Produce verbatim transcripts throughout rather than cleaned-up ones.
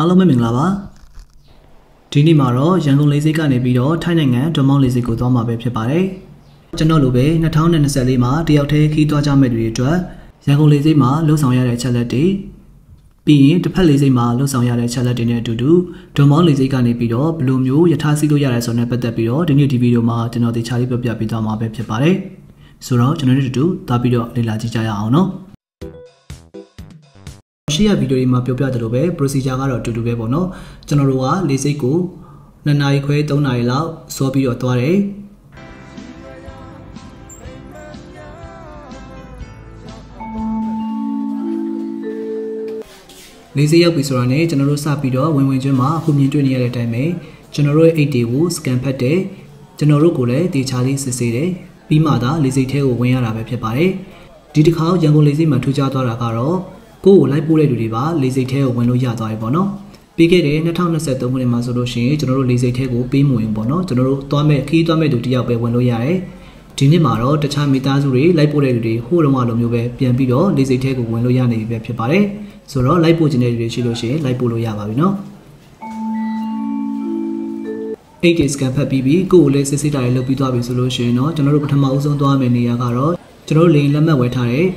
Halo memang Dini maro jantung lezi kan ebiro tainenga domong lezi kuto ma be pare. Channel lube na tahun na seli ma tiau te ki tua jam bedui tua jantung lezi ma lu song yare chalati. Pi tepat lezi ma lu song yare chalati ne dudu domong lezi kan ebiro belum yu yatasi do yare sone peta biro dini di video ma channel di cari bebya pita ma be pare. Surau channel dudu tapi do lelaji jaya ono. Share video ini mampir pada lobe, prosesi jaga atau tujuh bebono, channel luar lesiku, nanai kue tahu nai lau, sobi atau air. Lesi yang bisurane channel luar sapi doa, weng weng cuma aku menyentuh niat time, channel luar eighty-two scam pete, channel luar kule di cari sesire, bima ada lesi theo weng yang rapi pare, di dekau jangan lesi matu jatuh rakaro. Kau lai pulai duri ba lezai theo weno yado ai bono. Pikere na tang na seto mune masoro shi chonoro lezai theo pi muin bono chonoro toame ki toame duri yao be weno yae. Dini maro tacha mita zuri lai pulai duri hu rongwa lom yobe pian pido lezai theo weno yane be pipare. Soro lai pu jine duri shilo shi lai pulo yaba bino. Eight is kan papi kau le sisi tai lo pito abi solo shi no chonoro putama usong toame ni yakaro chonoro lein lama wetare.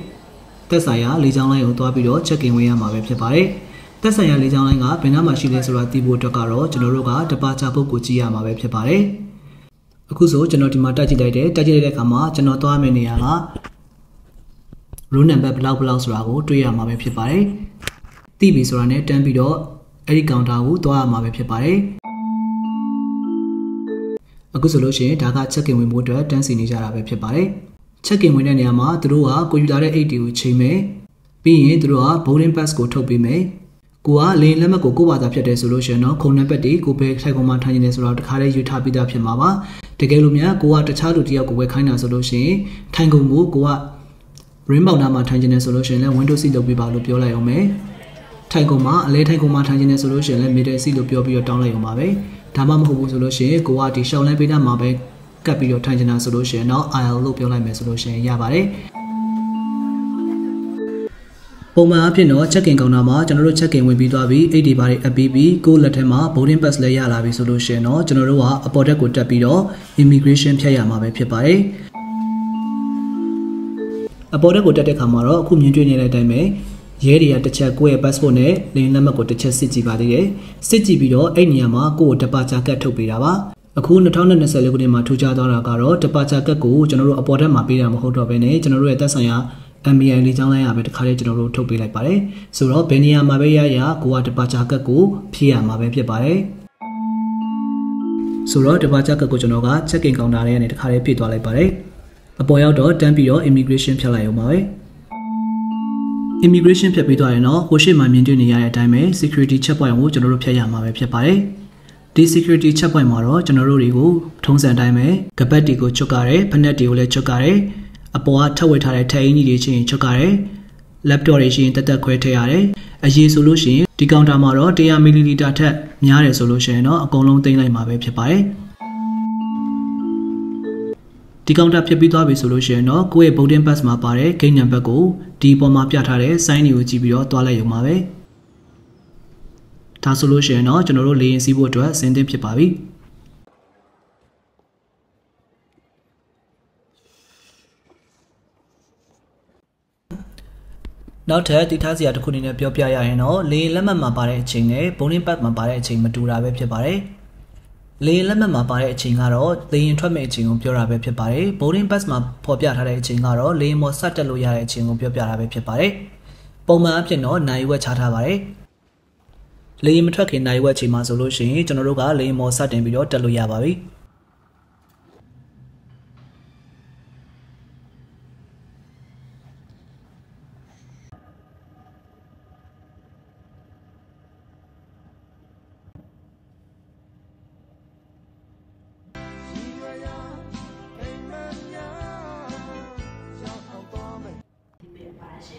Tesaya lijang lain untuk video cekin waya mabep separe. Tesaya lijang lain ga pernah masih le surati buat karo cenderung ga dapat capu kunci ya mabep separe. Aku so cenderung di mata jidai de, jidai de kama cenderung tua meniaga. Runen mabep lau lau suraku tu ya mabep separe. Tibi surane ten video eri kantaku tua mabep separe. Aku solusi daga cekin waya buat dan sini cara mabep separe. Cekin wena niama terua kau judara eighty-two cime, piye terua boarding pass kau topi me, kuah lain lama kau kau baca pihak resolution no kau nampak di kau pihak saya kau mata jenis surat kharai juthapi dah pihak mama, tegelumnya kuah tercaru dia kau pihak hanya resolution, tanggungu kuah rimbau nama mata jenis resolution le Windows itu bibalu piola yome, tangguma le tangguma mata jenis resolution le media itu biar biar download yomave, tamam hubu resolution kuah di show le bida mabe. Kapi yo tanjana solution no I'll loop yo lai me solution ya pare. Pomma aphin no check-in kaung na ma channel check-in win pi twa pi eighty ba ri app pi ko lat the ma boarding pass le ya la pi solution no channel do ha apot dak ko tat pi do immigration phyak ya ma be phit pare. Apot dak ko tat the kha ma ro aku myin twin ne lai tai me ye de ya tat chat ko ye passport ne link number ko tat chat sit ji ba de sit ji pi do ai niya ma ko departure card thuk pi da ba. Aku two thousand twenty-four kuni ma thuja twa da ka ro departure card ko channel do apot dak ma pi da ma hot do be ne channel do ye tat sain ya M B I လေးចောင်း lain อ่ะပဲ တစ်ခါ လေး ကျွန်တော်တို့ ထုတ် ပေး လိုက် ပါတယ် ဆို တော့ ဘယ် နေ ရာ မှာ ပဲ ရ ရ ကို က departure card ကို ဖြည့် ရ မှာ ပဲ ဖြစ် ပါတယ် ဆို တော့ departure card ကို ကျွန်တော် က check in counter ထဲ ကနေ တစ်ခါ လေး ဖြည့် သွား လိုက် ပါတယ် အ ပေါ် ရောက် တော့ တန်း ပြီး တော့ immigration ဖြတ် လိုက် အောင် ပါ ပဲ immigration ဖြတ် ပြီး သွား ရင် တော့ ဟို ရှေ့ မှာ မြင် တွေ့ နေ ရ တဲ့ အတိုင်း ပဲ security check point ကို ကျွန်တော်တို့ ဖြတ် ရ မှာ ပဲ ဖြစ် ပါတယ် ဒီ security check point မှာ တော့ ကျွန်တော် တို့ တွေကို ထုံးစံ အတိုင်း ပဲ ကပတ် တီ ကို ချွတ် ကြ တယ် ဖနက် တီ ကို လည်း ချွတ် ကြ တယ် Apabila terwujud ada tayang ini dicari cakar, laptop ini tetap kuatnya. Aje solusi di kaunter maro tiga mililiter ter, nyare solusi no akolong tinggal mabe cepai. Di kaunter cepi tu abe solusi no kue boarding pass mapare kini nampaku di poma piatare sign uji biar tuala yumabe. Tha solusi no jenoro lain sibu tuah sendem cepai. Now third di thasi ada kuning yang biopia ya eno, leh lama mapare cingnya, boning pat mapare cing madura web cepare, leh lama mapare cingaro, leh intro me cingum biopia web cepare, boning pas mapopia hara cingaro, leh mosat telu ya cingum biopia web cepare, poma apa eno naiwa cara bare, leh intro ke naiwa cing masolo sini, jono roga leh mosat yang biopia telu ya bawi.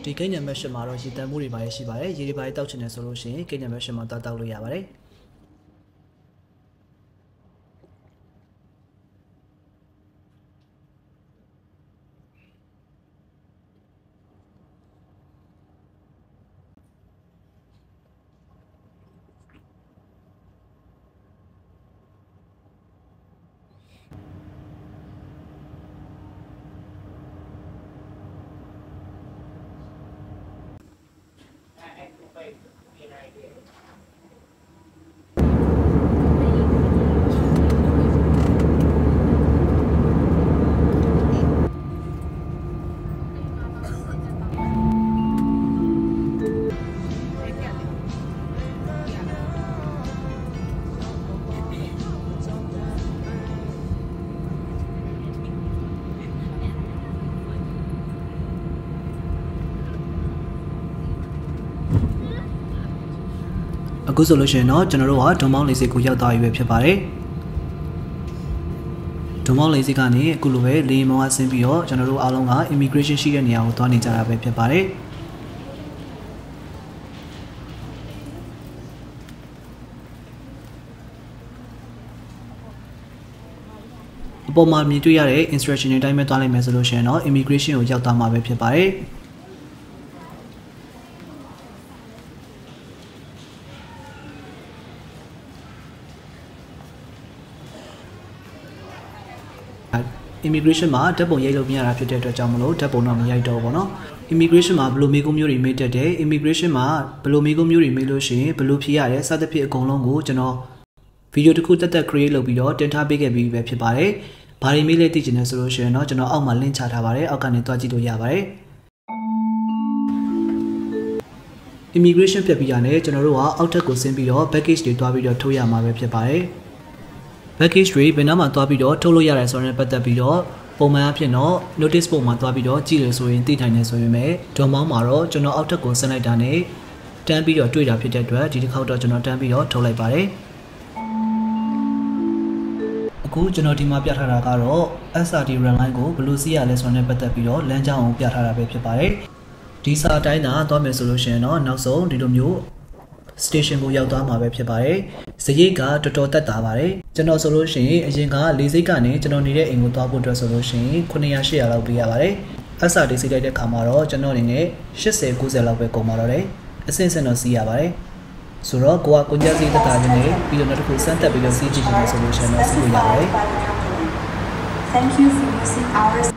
Di Kenya masih marah si tamu di bawah si bawah, jadi bawah tahu jenis solusi Kenya masih mata tahu lu ya bawah. Aku solution no, cenderung ha, domang lisi kuyau tahu ibu pare. Domang lisi kani, aku luwe di mau asimpio, cenderung along ha, immigration sih yang nyau tahu nih cara ibu pare. Apa malam itu ya re, instruction ini time tuan lima solution no, immigration kuyau tahu mau ibu pare. Immigration ma double yellow punya rapi deh tercamlo double nama yai dua bono immigration ma belum minggu minggu ini deh immigration ma belum minggu minggu ini losi belum siapa ya saat tapi konglonggu jono video itu tetap create lebih jauh dan tapi kebi web sebare bari milih di jenis solution no jono amal nih cara bare akan itu aja doya bare immigration pelajaran jono ruah outer kusen video package di dua video tuh ya ma web sebare package three benama tua video tolo ya restoran pada video pemain apa no notice pemain tua video ciri soalnya tidak hanya soalnya me cuma maro jono outer concern ada nih dan video tuh dapat jadwal jadi kau dah jono dan video tolai pare aku jono di mana biar hara karo asal di orang aku belusi ya restoran pada video lanjau biar hara biar pare di saat ini na tua solution no nafsu di domyu station ku yau taama be phit pare sejai ka toto tat ta pare jano so lo shin a yin ka le sai ka ne jano ni de aim ku twa pho twat so lo shin nine hundred eight hundred lauk pi ya pare S R D sai dai de kha ma ro jano ni ne eighty ninety lauk be kon ma ro de asin sin no si ya pare so ro ko wa kon ja si tat ta ni ne pi lo na tku san tat pi lo si ji ji so lo shin no si ya pare thank you for using ours